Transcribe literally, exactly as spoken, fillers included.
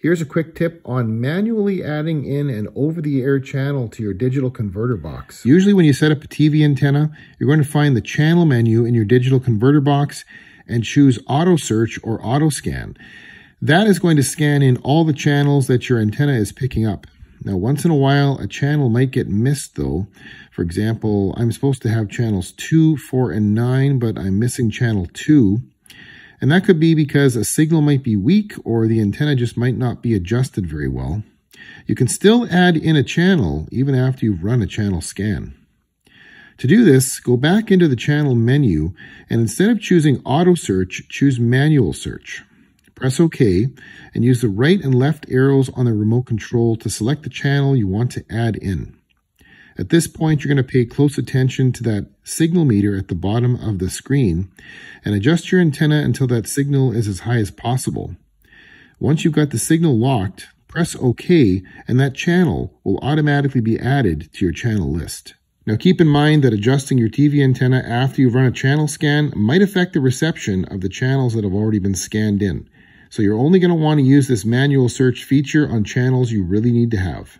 Here's a quick tip on manually adding in an over-the-air channel to your digital converter box. Usually when you set up a T V antenna, you're going to find the channel menu in your digital converter box and choose auto search or auto scan. That is going to scan in all the channels that your antenna is picking up. Now, once in a while, a channel might get missed though. For example, I'm supposed to have channels two, four, and nine, but I'm missing channel two. And that could be because a signal might be weak or the antenna just might not be adjusted very well. You can still add in a channel even after you've run a channel scan. To do this, go back into the channel menu and instead of choosing auto search, choose manual search. Press OK and use the right and left arrows on the remote control to select the channel you want to add in. At this point, you're going to pay close attention to that signal meter at the bottom of the screen and adjust your antenna until that signal is as high as possible. Once you've got the signal locked, press OK and that channel will automatically be added to your channel list. Now keep in mind that adjusting your T V antenna after you've run a channel scan might affect the reception of the channels that have already been scanned in. So you're only going to want to use this manual search feature on channels you really need to have.